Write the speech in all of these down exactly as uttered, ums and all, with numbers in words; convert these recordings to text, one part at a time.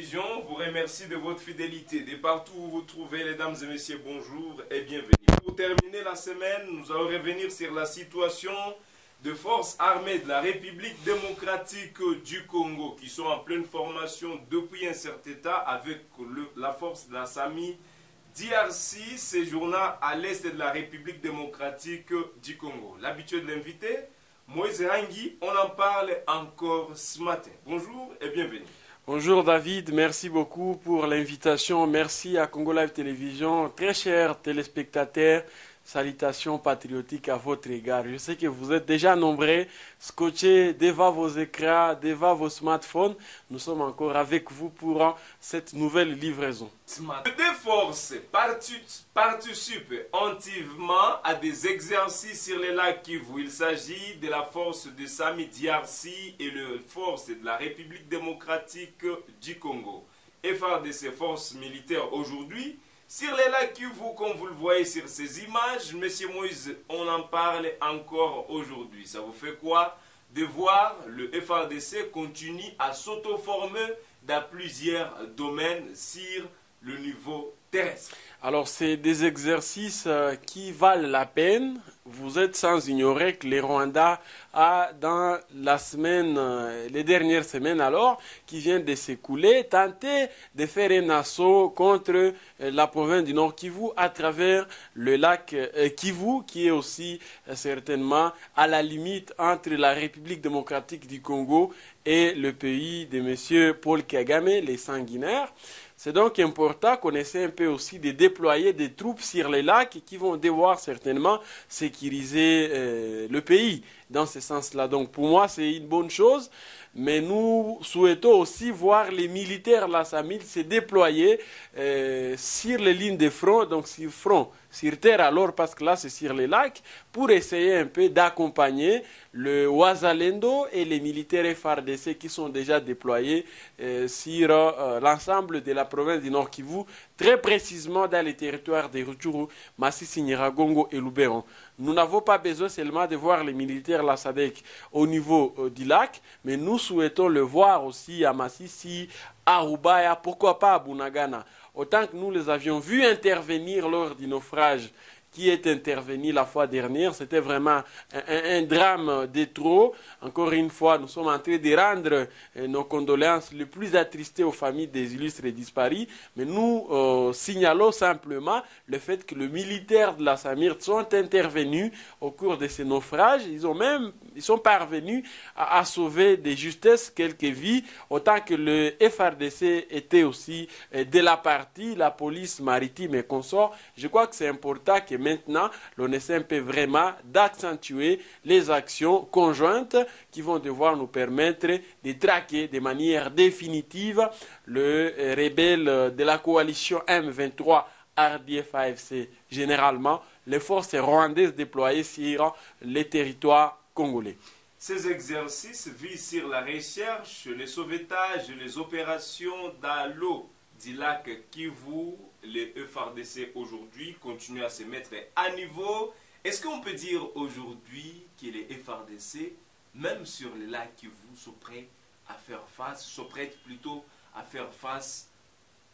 Télévision vous remercie de votre fidélité. De partout où vous vous trouvez, mesdames et messieurs, bonjour et bienvenue. Pour terminer la semaine, nous allons revenir sur la situation de forces armées de la République démocratique du Congo qui sont en pleine formation depuis un certain temps avec le, la force de la Samidyarsi, séjournant à l'est de la République démocratique du Congo. L'habitude de l'invité, Moïse Rangi, on en parle encore ce matin. Bonjour et bienvenue. Bonjour David, merci beaucoup pour l'invitation. Merci à Congo Live Télévision. Très chers téléspectateurs, salutations patriotiques à votre égard. Je sais que vous êtes déjà nombreux, scotchés devant vos écrans, devant vos smartphones. Nous sommes encore avec vous pour cette nouvelle livraison. Des forces participent activement à des exercices sur les lacs Kivu. Il s'agit de la force de Samidyarsi et la force de la République démocratique du Congo. Et faire de ces forces militaires aujourd'hui, sur les lacs Kivu, comme vous le voyez sur ces images, Monsieur Moïse, on en parle encore aujourd'hui. Ça vous fait quoi de voir le F A R D C continue à s'auto-former dans plusieurs domaines sur le niveau terrestre? Alors, c'est des exercices qui valent la peine. Vous êtes sans ignorer que les Rwandais a, dans la semaine, les dernières semaines alors, qui viennent de s'écouler, tenté de faire un assaut contre la province du Nord-Kivu à travers le lac Kivu, qui est aussi certainement à la limite entre la République démocratique du Congo et le pays de M. Paul Kagame, les sanguinaires. C'est donc important qu'on essaie un peu aussi de déployer des troupes sur les lacs qui vont devoir certainement sécuriser euh, le pays dans ce sens-là. Donc pour moi, c'est une bonne chose, mais nous souhaitons aussi voir les militaires, la SAMID, se déployer euh, sur les lignes de front, donc sur front, sur terre alors, parce que là, c'est sur les lacs, pour essayer un peu d'accompagner le Wazalendo et les militaires F A R D C qui sont déjà déployés euh, sur euh, l'ensemble de la province du Nord-Kivu, très précisément dans les territoires de Rutshuru, Massisi, Niragongo et Lubero. Nous n'avons pas besoin seulement de voir les militaires, la SADEC, au niveau euh, du lac, mais nous souhaitons le voir aussi à Massisi, à Rubaya, pourquoi pas à Bunagana. Autant que nous les avions vus intervenir lors du naufrage qui est intervenu la fois dernière, c'était vraiment un, un, un drame de trop. Encore une fois, nous sommes en train de rendre euh, nos condoléances les plus attristées aux familles des illustres et disparus, mais nous euh, signalons simplement le fait que les militaires de la Samir sont intervenus au cours de ces naufrages. Ils ont même, ils sont parvenus à, à sauver de justesse quelques vies, autant que le F A R D C était aussi euh, de la partie, la police maritime et consort. Je crois que c'est important que maintenant, l'on essaie un peu vraiment d'accentuer les actions conjointes qui vont devoir nous permettre de traquer de manière définitive le rebelle de la coalition M vingt-trois R D F A F C, généralement les forces rwandaises déployées sur les territoires congolais. Ces exercices visent sur la recherche, le sauvetage, les opérations dans l'eau du lac Kivu. Les F A R D C aujourd'hui continuent à se mettre à niveau. Est-ce qu'on peut dire aujourd'hui que les F A R D C, même sur les lacs Kivu, sont prêts à faire face, sont prêts plutôt à faire face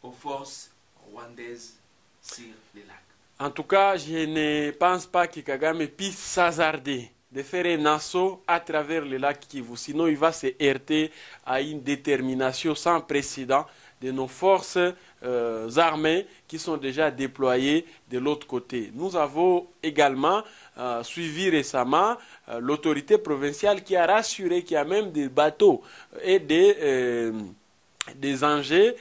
aux forces rwandaises sur les lacs? En tout cas, je ne pense pas que Kagame puisse s'hasarder de faire un assaut à travers les lacs Kivu. Sinon, il va se heurter à une détermination sans précédent de nos forces euh, armées qui sont déjà déployées de l'autre côté. Nous avons également euh, suivi récemment euh, l'autorité provinciale qui a rassuré qu'il y a même des bateaux et des, euh, des engins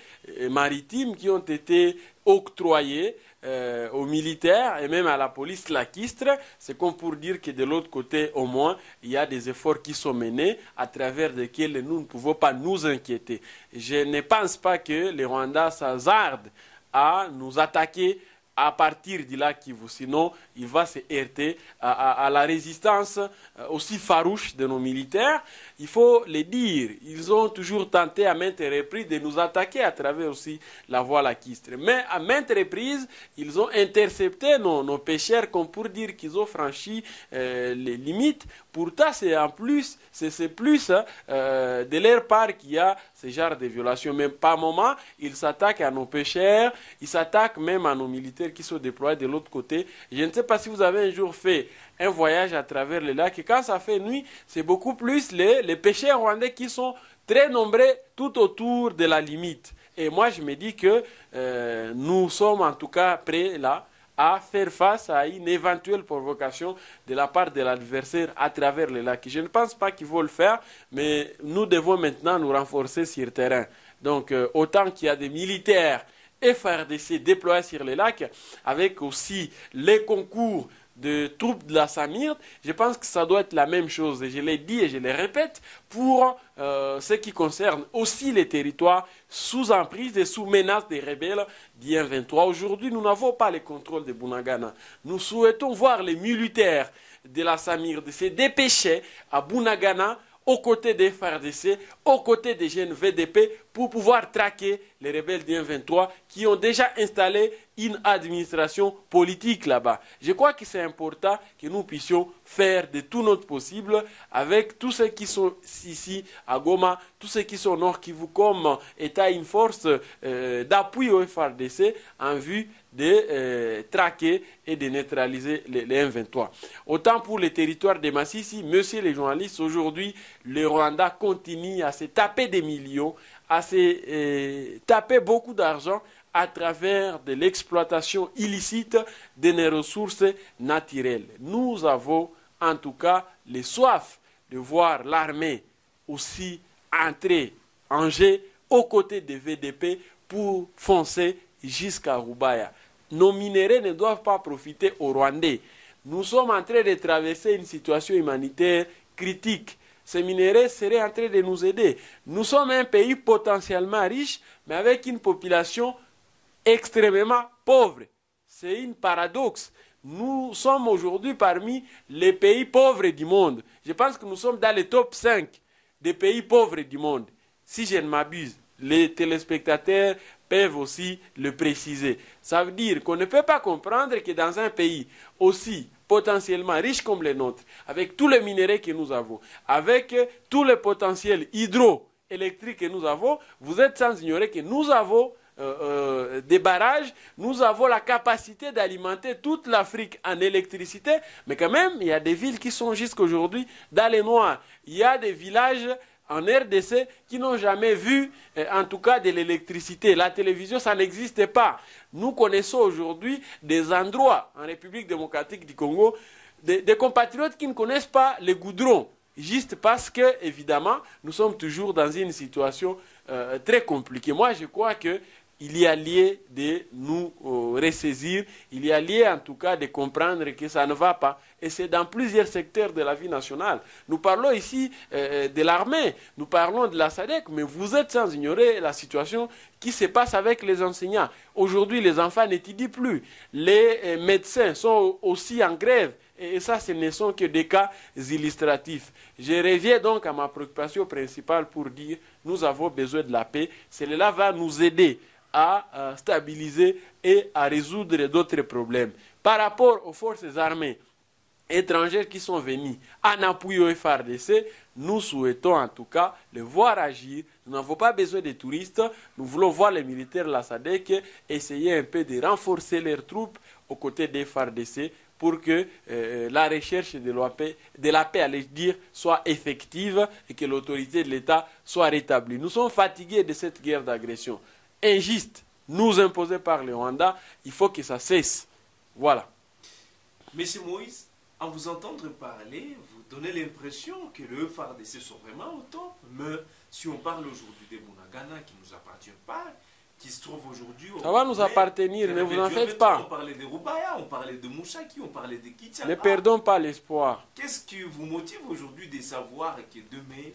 maritimes qui ont été octroyés Euh, aux militaires et même à la police laquistre. C'est comme pour dire que de l'autre côté, au moins, il y a des efforts qui sont menés à travers lesquels nous ne pouvons pas nous inquiéter. Je ne pense pas que les Rwandais s'hasardent à nous attaquer à partir de là Kivu. Sinon, il va se heurter à, à, à la résistance aussi farouche de nos militaires. Il faut le dire, ils ont toujours tenté à maintes reprises de nous attaquer à travers aussi la voie laquistre. Mais à maintes reprises, ils ont intercepté nos, nos pêcheurs comme pour dire qu'ils ont franchi euh, les limites. Pourtant, c'est en plus, c'est plus euh, de leur part qu'il y a ce genre de violation. Même par moment, ils s'attaquent à nos pêcheurs, ils s'attaquent même à nos militaires qui sont déployés de l'autre côté. Je ne sais pas si vous avez un jour fait un voyage à travers les lacs et quand ça fait nuit, c'est beaucoup plus les, les pêcheurs rwandais qui sont très nombreux tout autour de la limite. Et moi, je me dis que euh, nous sommes en tout cas prêts là à faire face à une éventuelle provocation de la part de l'adversaire à travers les lacs. Je ne pense pas qu'ils vont le faire, mais nous devons maintenant nous renforcer sur le terrain. Donc, euh, autant qu'il y a des militaires et F A R D C déployés sur les lacs, avec aussi les concours de troupes de la Samir, je pense que ça doit être la même chose. Et je l'ai dit et je le répète, pour euh, ce qui concerne aussi les territoires sous emprise et sous menace des rebelles d'I M vingt-trois. Aujourd'hui, nous n'avons pas le contrôle de Bunagana. Nous souhaitons voir les militaires de la Samir se dépêcher à Bunagana aux côtés des F A R D C, aux côtés des jeunes V D P, pour pouvoir traquer les rebelles du M vingt-trois qui ont déjà installé une administration politique là-bas. Je crois que c'est important que nous puissions faire de tout notre possible avec tous ceux qui sont ici à Goma, tous ceux qui sont au Nord Kivu comme état une force euh, d'appui au F A R D C en vue de euh, traquer et de neutraliser les, les M vingt-trois. Autant pour les territoires de Massisi, monsieur les journalistes, aujourd'hui, le Rwanda continue à se taper des millions, à se eh, taper beaucoup d'argent à travers de l'exploitation illicite de nos ressources naturelles. Nous avons en tout cas le soif de voir l'armée aussi entrer en jeu aux côtés des V D P pour foncer jusqu'à Rubaya. Nos minéraux ne doivent pas profiter aux Rwandais. Nous sommes en train de traverser une situation humanitaire critique. Ces minéraux seraient en train de nous aider. Nous sommes un pays potentiellement riche, mais avec une population extrêmement pauvre. C'est un paradoxe. Nous sommes aujourd'hui parmi les pays pauvres du monde. Je pense que nous sommes dans le top cinq des pays pauvres du monde. Si je ne m'abuse, les téléspectateurs peuvent aussi le préciser. Ça veut dire qu'on ne peut pas comprendre que dans un pays aussi potentiellement riche comme le nôtre, avec tous les minéraux que nous avons, avec tout le potentiel hydroélectrique que nous avons, vous êtes sans ignorer que nous avons euh, euh, des barrages, nous avons la capacité d'alimenter toute l'Afrique en électricité, mais quand même, il y a des villes qui sont jusqu'aujourd'hui dans les noirs. Il y a des villages en R D C qui n'ont jamais vu, euh, en tout cas, de l'électricité. La télévision, ça n'existe pas. Nous connaissons aujourd'hui des endroits en République démocratique du Congo, des, des compatriotes qui ne connaissent pas les goudrons, juste parce que, évidemment, nous sommes toujours dans une situation euh, très compliquée. Moi, je crois que il y a lieu de nous euh, ressaisir, il y a lieu en tout cas de comprendre que ça ne va pas. Et c'est dans plusieurs secteurs de la vie nationale. Nous parlons ici euh, de l'armée, nous parlons de la SADEC, mais vous êtes sans ignorer la situation qui se passe avec les enseignants. Aujourd'hui, les enfants n'étudient plus. Les euh, médecins sont aussi en grève. Et ça, ce ne sont que des cas illustratifs. Je reviens donc à ma préoccupation principale pour dire nous avons besoin de la paix. Cela va nous aider à stabiliser et à résoudre d'autres problèmes. Par rapport aux forces armées étrangères qui sont venues en appui au F A R D C, nous souhaitons en tout cas les voir agir. Nous n'avons pas besoin de touristes. Nous voulons voir les militaires de la SADEC essayer un peu de renforcer leurs troupes aux côtés des F A R D C pour que euh, la recherche de la paix, de la paix, allez dire, soit effective et que l'autorité de l'État soit rétablie. Nous sommes fatigués de cette guerre d'agression injuste, nous imposée par le Rwanda. Il faut que ça cesse. Voilà. Monsieur Moïse, à vous entendre parler, vous donnez l'impression que le F A R D C sont vraiment au top. Mais si on parle aujourd'hui des Bunagana qui ne nous appartient pas, qui se trouve aujourd'hui... Ça va nous appartenir, ne vous en faites pas. On parlait de Rubaya, on parlait de Mouchaki, on parlait de Kitchener. Ne perdons pas l'espoir. Qu'est-ce qui vous motive aujourd'hui de savoir que demain...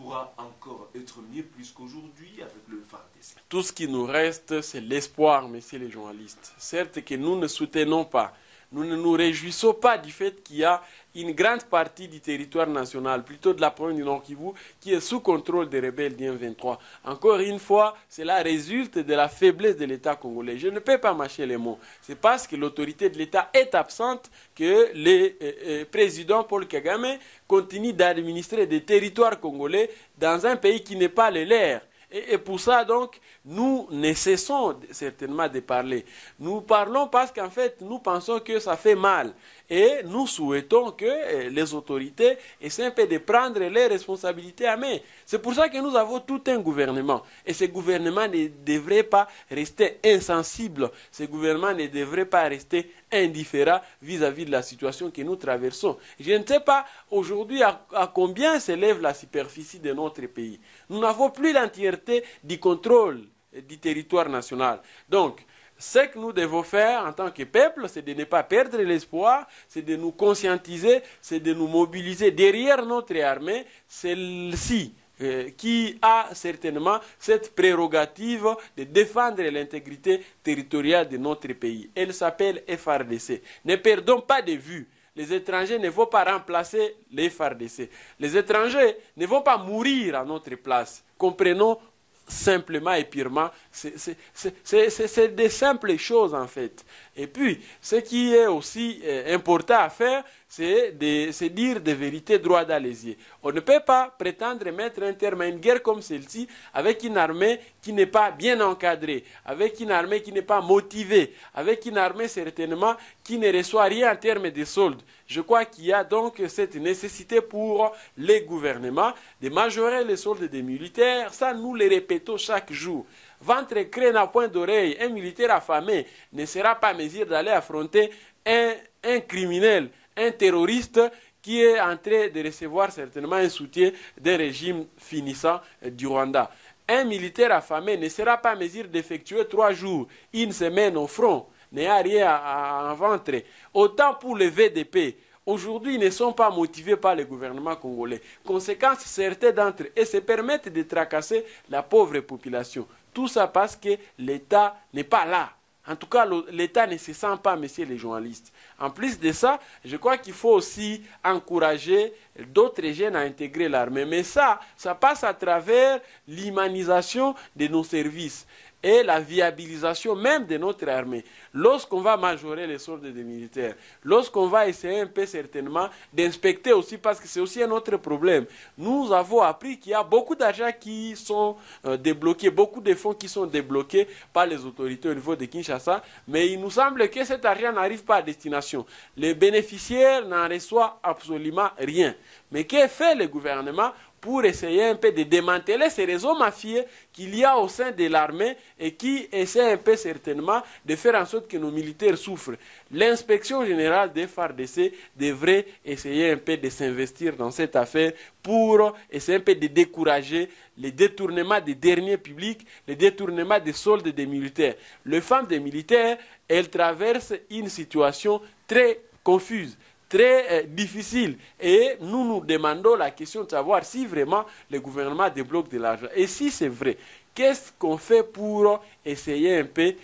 pourra encore être mieux plus qu'aujourd'hui avec le F A R D C. Tout ce qui nous reste, c'est l'espoir, messieurs les journalistes. Certes que nous ne soutenons pas, nous ne nous réjouissons pas du fait qu'il y a une grande partie du territoire national, plutôt de la province du Nord-Kivu, qui est sous contrôle des rebelles du M vingt-trois. Encore une fois, cela résulte de la faiblesse de l'État congolais. Je ne peux pas mâcher les mots. C'est parce que l'autorité de l'État est absente que le euh, euh, président Paul Kagame continue d'administrer des territoires congolais dans un pays qui n'est pas le leur. Et pour ça, donc, nous ne cessons certainement de parler. Nous parlons parce qu'en fait, nous pensons que ça fait mal. Et nous souhaitons que les autorités essaient un peu de prendre les responsabilités à main. C'est pour ça que nous avons tout un gouvernement. Et ce gouvernement ne devrait pas rester insensible. Ce gouvernement ne devrait pas rester indifférent vis-à-vis de la situation que nous traversons. Je ne sais pas aujourd'hui à, à combien s'élève la superficie de notre pays. Nous n'avons plus l'entièreté du contrôle du territoire national. Donc, ce que nous devons faire en tant que peuple, c'est de ne pas perdre l'espoir, c'est de nous conscientiser, c'est de nous mobiliser derrière notre armée, celle-ci euh, qui a certainement cette prérogative de défendre l'intégrité territoriale de notre pays. Elle s'appelle F A R D C. Ne perdons pas de vue. Les étrangers ne vont pas remplacer les F A R D C. Les étrangers ne vont pas mourir à notre place. Comprenons simplement et purement, c'est des simples choses en fait. Et puis, ce qui est aussi euh, important à faire, c'est de se dire des vérités droit dans les yeux. On ne peut pas prétendre mettre un terme à une guerre comme celle-ci avec une armée qui n'est pas bien encadrée, avec une armée qui n'est pas motivée, avec une armée certainement qui ne reçoit rien en termes de soldes. Je crois qu'il y a donc cette nécessité pour les gouvernements de majorer les soldes des militaires. Ça, nous le répétons chaque jour. Ventre creux n'a point d'oreille, un militaire affamé ne sera pas à mesure d'aller affronter un, un criminel, un terroriste qui est en train de recevoir certainement un soutien d'un régime finissant du Rwanda. Un militaire affamé ne sera pas à mesure d'effectuer trois jours, une semaine au front, n'ayant rien à, à ventre. Autant pour le V D P. Aujourd'hui, ils ne sont pas motivés par le gouvernement congolais. Conséquence, certains d'entre eux se permettent de tracasser la pauvre population. Tout ça parce que l'État n'est pas là. En tout cas, l'État ne se sent pas, messieurs les journalistes. En plus de ça, je crois qu'il faut aussi encourager d'autres jeunes à intégrer l'armée. Mais ça, ça passe à travers l'humanisation de nos services et la viabilisation même de notre armée. Lorsqu'on va majorer les soldes des militaires, lorsqu'on va essayer un peu certainement d'inspecter aussi, parce que c'est aussi un autre problème. Nous avons appris qu'il y a beaucoup d'argent qui sont euh, débloqués, beaucoup de fonds qui sont débloqués par les autorités au niveau de Kinshasa, mais il nous semble que cet argent n'arrive pas à destination. Les bénéficiaires n'en reçoivent absolument rien. Mais que fait le gouvernement pour essayer un peu de démanteler ces réseaux mafieux qu'il y a au sein de l'armée et qui essaient un peu certainement de faire en sorte que nos militaires souffrent? L'inspection générale des F A R D C devrait essayer un peu de s'investir dans cette affaire pour essayer un peu de décourager les détournements des derniers publics, les détournements des soldes des militaires. Les femmes des militaires, elles traversent une situation très confuse, très euh, difficile, et nous nous demandons la question de savoir si vraiment le gouvernement débloque de l'argent. Et si c'est vrai, qu'est-ce qu'on fait pour essayer un peu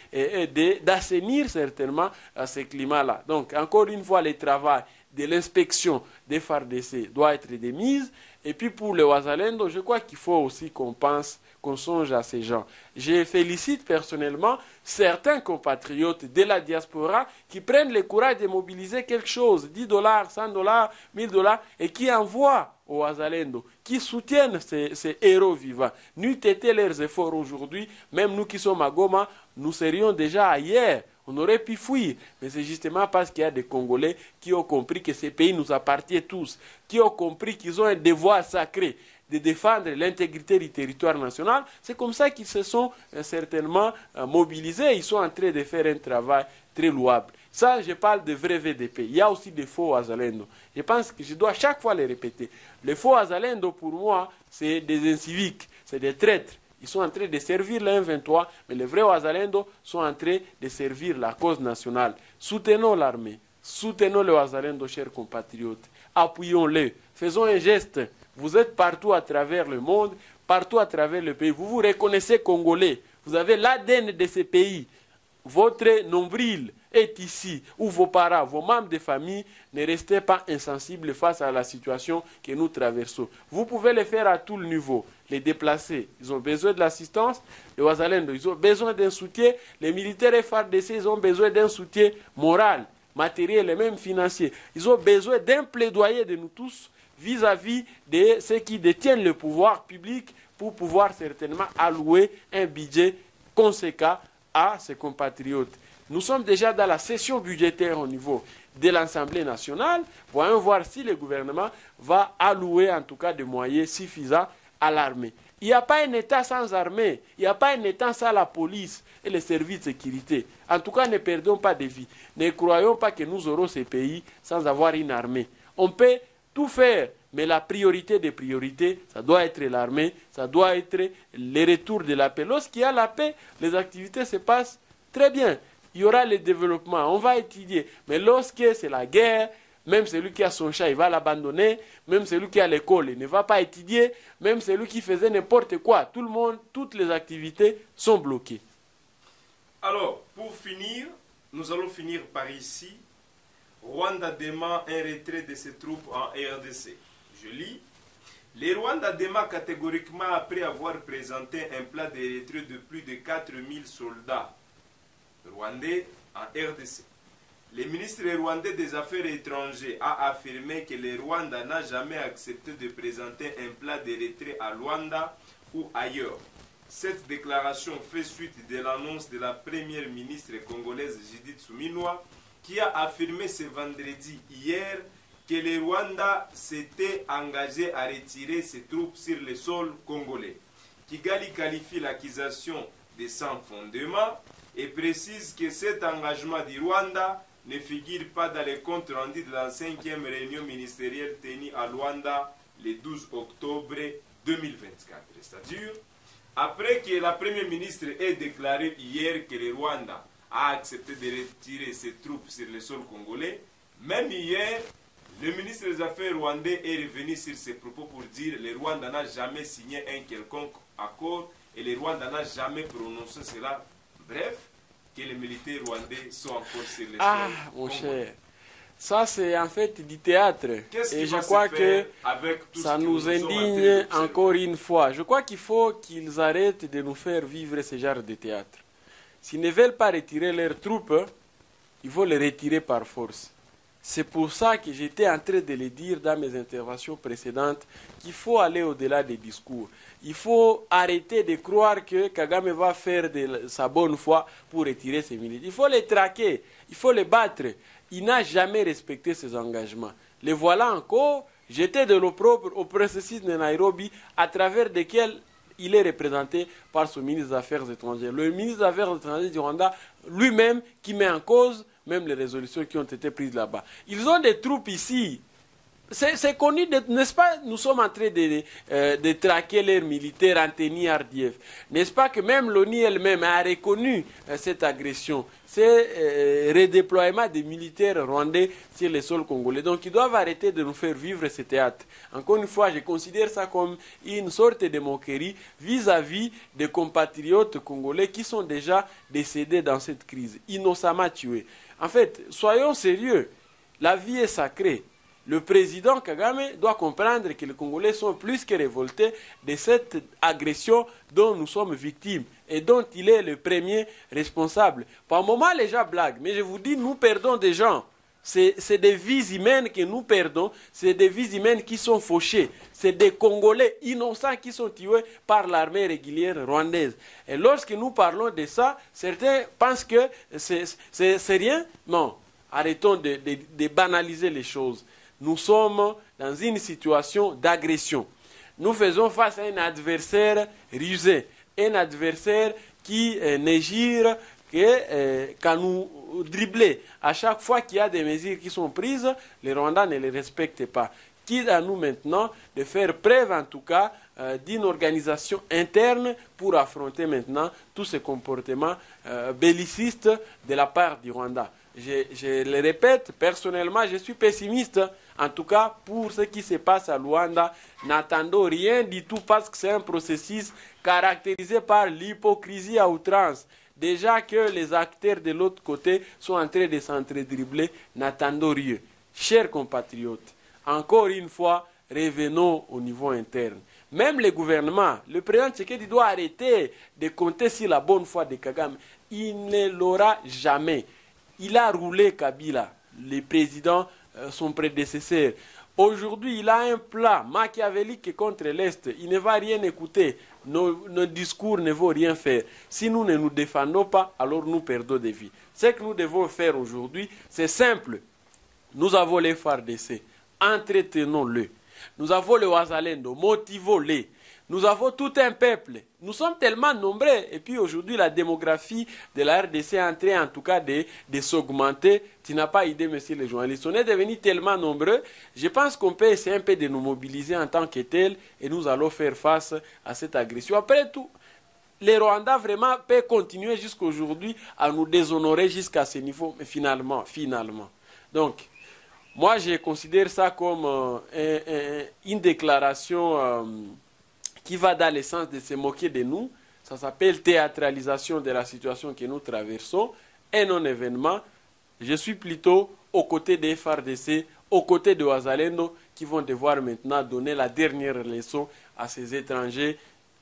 d'assainir certainement à ce climat-là? Donc, encore une fois, le travail de l'inspection des F A R D C doit être démise. Et puis pour le Wazalendo, je crois qu'il faut aussi qu'on pense, qu'on songe à ces gens. Je félicite personnellement certains compatriotes de la diaspora qui prennent le courage de mobiliser quelque chose, dix dollars, cent dollars, mille dollars, et qui envoient au Wazalendo, qui soutiennent ces, ces héros vivants. N'eût été leurs efforts aujourd'hui, même nous qui sommes à Goma, nous serions déjà ailleurs. On aurait pu fuir, mais c'est justement parce qu'il y a des Congolais qui ont compris que ces pays nous appartient tous, qui ont compris qu'ils ont un devoir sacré de défendre l'intégrité du territoire national. C'est comme ça qu'ils se sont euh, certainement euh, mobilisés. Ils sont en train de faire un travail très louable. Ça, je parle de vrais V D P. Il y a aussi des faux Wazalendo. Je pense que je dois chaque fois les répéter. Les faux Wazalendo, pour moi, c'est des inciviques, c'est des traîtres. Ils sont en train de servir le M vingt-trois, mais les vrais Wazalendo sont en train de servir la cause nationale. Soutenons l'armée, soutenons le Wazalendo, chers compatriotes. Appuyons-les, faisons un geste Vous êtes partout à travers le monde, partout à travers le pays. Vous vous reconnaissez Congolais. Vous avez l'A D N de ces pays. Votre nombril est ici, où vos parents, vos membres de famille, ne restez pas insensibles face à la situation que nous traversons. Vous pouvez le faire à tout le niveau. Les déplacés, ils ont besoin de l'assistance. Les Wazalendo, ils ont besoin d'un soutien. Les militaires F A R D C, ils ont besoin d'un soutien moral, matériel et même financier. Ils ont besoin d'un plaidoyer de nous tous vis-à-vis de ceux qui détiennent le pouvoir public pour pouvoir certainement allouer un budget conséquent à ses compatriotes. Nous sommes déjà dans la session budgétaire au niveau de l'Assemblée nationale. Voyons voir si le gouvernement va allouer en tout cas des moyens suffisants à l'armée. Il n'y a pas un État sans armée. Il n'y a pas un État sans la police et les services de sécurité. En tout cas, ne perdons pas de vie. Ne croyons pas que nous aurons ce pays sans avoir une armée. On peut tout faire, mais la priorité des priorités, ça doit être l'armée, ça doit être le retour de la paix. Lorsqu'il y a la paix, les activités se passent très bien. Il y aura le développement, on va étudier. Mais lorsque c'est la guerre, même celui qui a son chat, il va l'abandonner. Même celui qui a l'école, il ne va pas étudier. Même celui qui faisait n'importe quoi. Tout le monde, toutes les activités sont bloquées. Alors, pour finir, nous allons finir par ici. Rwanda demande un retrait de ses troupes en R D C. Je lis. Les Rwandais démarrent catégoriquement après avoir présenté un plan de retrait de plus de quatre mille soldats rwandais en R D C. Le ministre rwandais des Affaires étrangères a affirmé que le Rwanda n'a jamais accepté de présenter un plan de retrait à Luanda ou ailleurs. Cette déclaration fait suite de l'annonce de la première ministre congolaise Judith Souminoua qui a affirmé ce vendredi hier que le Rwanda s'était engagé à retirer ses troupes sur le sol congolais. Kigali qualifie l'accusation de sans fondement et précise que cet engagement du Rwanda ne figure pas dans les comptes rendus de la cinquième réunion ministérielle tenue à Luanda le douze octobre deux mille vingt-quatre. C'est-à-dire, après que la première ministre ait déclaré hier que le Rwanda a accepté de retirer ses troupes sur le sol congolais, même hier, le ministre des Affaires rwandais est revenu sur ses propos pour dire que le Rwanda n'a jamais signé un quelconque accord et le Rwanda n'a jamais prononcé cela. Bref, que les militaires rwandais sont encore sur les ah, mon cher, ça c'est en fait du théâtre. Et je crois que ça nous indigne encore une fois. Je crois qu'il faut qu'ils arrêtent de nous faire vivre ce genre de théâtre. S'ils ne veulent pas retirer leurs troupes, ils vont les retirer par force. C'est pour ça que j'étais en train de le dire dans mes interventions précédentes, qu'il faut aller au-delà des discours. Il faut arrêter de croire que Kagame va faire de sa bonne foi pour retirer ses militaires. Il faut les traquer, il faut les battre. Il n'a jamais respecté ses engagements. Les voilà encore jetés de l'opprobre au processus de Nairobi, à travers lesquels il est représenté par son ministre des Affaires étrangères. Le ministre des Affaires étrangères du Rwanda lui-même qui met en cause même les résolutions qui ont été prises là-bas. Ils ont des troupes ici. C'est connu, n'est-ce pas? Nous sommes en train de, euh, de traquer leurs militaires, Anthony Ardiev. N'est-ce pas que même l'ONU elle-même a reconnu euh, cette agression, ce euh, redéploiement des militaires rwandais sur le sol congolais. Donc ils doivent arrêter de nous faire vivre ce théâtre. Encore une fois, je considère ça comme une sorte de moquerie vis-à-vis des compatriotes congolais qui sont déjà décédés dans cette crise, innocemment tués. En fait, soyons sérieux, la vie est sacrée. Le président Kagame doit comprendre que les Congolais sont plus que révoltés de cette agression dont nous sommes victimes et dont il est le premier responsable. Par moments, les gens blaguent, mais je vous dis, nous perdons des gens. C'est des vies humaines que nous perdons, c'est des vies humaines qui sont fauchées, c'est des Congolais innocents qui sont tués par l'armée régulière rwandaise. Et lorsque nous parlons de ça, certains pensent que c'est rien. Non, arrêtons de, de, de banaliser les choses. Nous sommes dans une situation d'agression. Nous faisons face à un adversaire rusé, un adversaire qui euh, ne gire que euh, quand nous dribblons. À chaque fois qu'il y a des mesures qui sont prises, les Rwandais ne les respectent pas. Quitte à nous maintenant de faire preuve en tout cas euh, d'une organisation interne pour affronter maintenant tous ces comportements euh, bellicistes de la part du Rwanda. Je, je le répète, personnellement, je suis pessimiste En tout cas, pour ce qui se passe à Luanda, n'attendons rien du tout parce que c'est un processus caractérisé par l'hypocrisie à outrance. Déjà que les acteurs de l'autre côté sont en train de s'entre-dribbler, n'attendons rien. Chers compatriotes, encore une fois, revenons au niveau interne. Même le gouvernement, le président Tshisekedi doit arrêter de compter sur la bonne foi de Kagame. Il ne l'aura jamais. Il a roulé Kabila, le président, euh, son prédécesseur. Aujourd'hui, il a un plat machiavélique contre l'Est. Il ne va rien écouter. Nos, nos discours ne vont rien faire. Si nous ne nous défendons pas, alors nous perdons des vies. Ce que nous devons faire aujourd'hui, c'est simple. Nous avons les F A R D C. Entretenons-le. Nous avons le Wazalendo, motivons-les. Nous avons tout un peuple. Nous sommes tellement nombreux. Et puis aujourd'hui, la démographie de la R D C est en train en tout cas de, de s'augmenter. Tu n'as pas idée, monsieur les journalistes. On est devenus tellement nombreux. Je pense qu'on peut essayer un peu de nous mobiliser en tant que tels. Et nous allons faire face à cette agression. Après tout, les Rwandais vraiment peuvent continuer jusqu'aujourd'hui à nous déshonorer jusqu'à ce niveau. Mais finalement, finalement. Donc... moi, je considère ça comme euh, un, un, une déclaration euh, qui va dans le sens de se moquer de nous. Ça s'appelle théâtralisation de la situation que nous traversons. Un non-événement. Je suis plutôt aux côtés des F A R D C, aux côtés de Wazalendo, qui vont devoir maintenant donner la dernière leçon à ces étrangers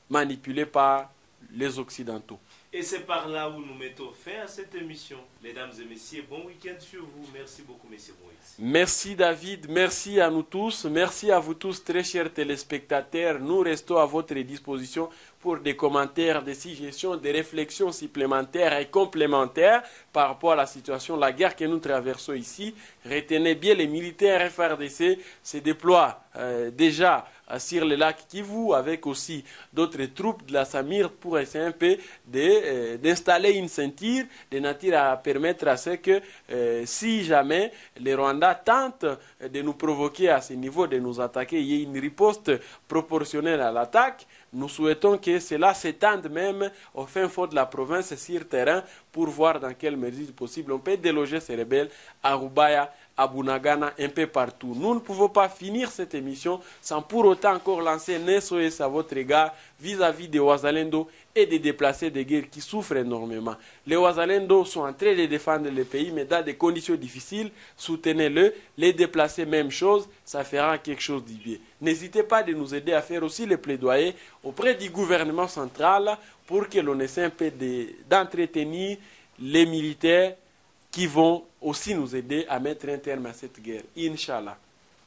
manipulés par les Occidentaux. Et c'est par là où nous mettons fin à cette émission. Mesdames et messieurs, bon week-end sur vous. Merci beaucoup, monsieur Moïse. Merci, David. Merci à nous tous. Merci à vous tous, très chers téléspectateurs. Nous restons à votre disposition pour des commentaires, des suggestions, des réflexions supplémentaires et complémentaires par rapport à la situation, la guerre que nous traversons ici. Retenez bien, les militaires F A R D C se déploient euh, déjà sur le lac Kivu, avec aussi d'autres troupes de la Samir pour essayer un peu d'installer euh, une ceinture de nature à permettre à ce que, euh, si jamais les Rwandais tentent de nous provoquer à ce niveau, de nous attaquer, il y ait une riposte proportionnelle à l'attaque. Nous souhaitons que cela s'étende même au fin fond de la province sur terrain pour voir dans quelle mesure possible on peut déloger ces rebelles à Rubaya, à Bunagana, un peu partout. Nous ne pouvons pas finir cette émission sans pour autant encore lancer un S O S à votre égard vis-à-vis des Wazalendo et des déplacés de guerre qui souffrent énormément. Les Wazalendo sont en train de défendre le pays, mais dans des conditions difficiles, soutenez-le. Les déplacés, même chose, ça fera quelque chose de bien. N'hésitez pas de nous aider à faire aussi le plaidoyer auprès du gouvernement central pour que l'on essaie un peu d'entretenir les militaires qui vont aussi nous aider à mettre un terme à cette guerre. Inch'Allah.